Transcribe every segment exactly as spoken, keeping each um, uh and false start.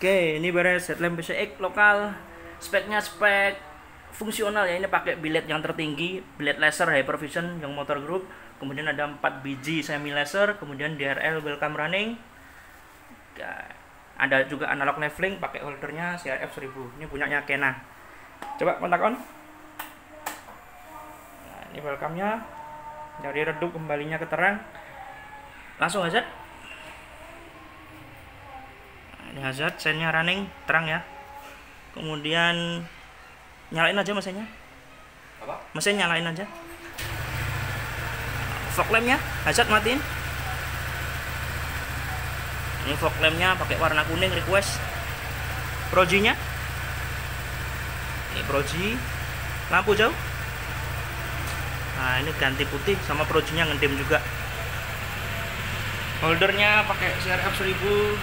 Oke, ini beres headlamp P C X lokal. Speknya spek fungsional ya, ini pakai billet yang tertinggi, billet laser Hypervision yang motor group. Kemudian ada empat biji semi laser, kemudian D R L welcome running. Ada juga analog leveling pakai holdernya C R F seribu. Ini punyanya Kena. Coba kontak on. Nah, ini welcome-nya. Dari redup kembalinya ke terang. Langsung hazard. Ini hazard, sennya running, terang ya. Kemudian nyalain aja mesinnya. Apa? Mesin nyalain aja. Fog lamp-nya hazard matiin. Ini fog lamp-nya pakai warna kuning request. Proji-nya. Ini proji. Lampu jauh. Nah, ini ganti putih sama projinya ngedem juga. Holdernya pakai C R F seribu.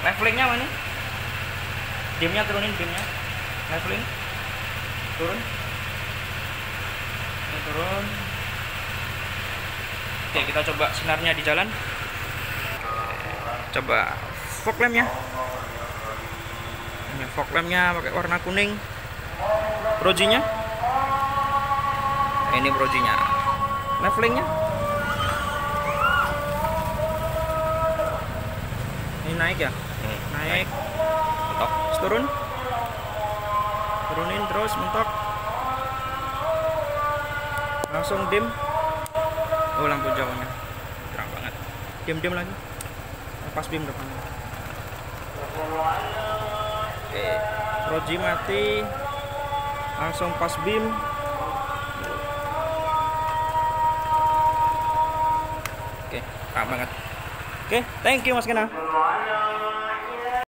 Levelingnya mana? Dimnya turunin dimnya. Leveling turun, ini turun. Oke, kita coba sinarnya di jalan. Coba fog lampnya. Ini fog lampnya pakai warna kuning. Projinya. Ini projinya. Levelingnya. Ini naik ya. Naik. Mentok. Turun. Turunin terus mentok. Langsung dim. Oh, lampu jauhnya terang banget. Dim-dim lagi. Lepas beam depannya. Oke, proji mati. Langsung pas beam. Oke, terang banget. Oke, thank you Mas Kena.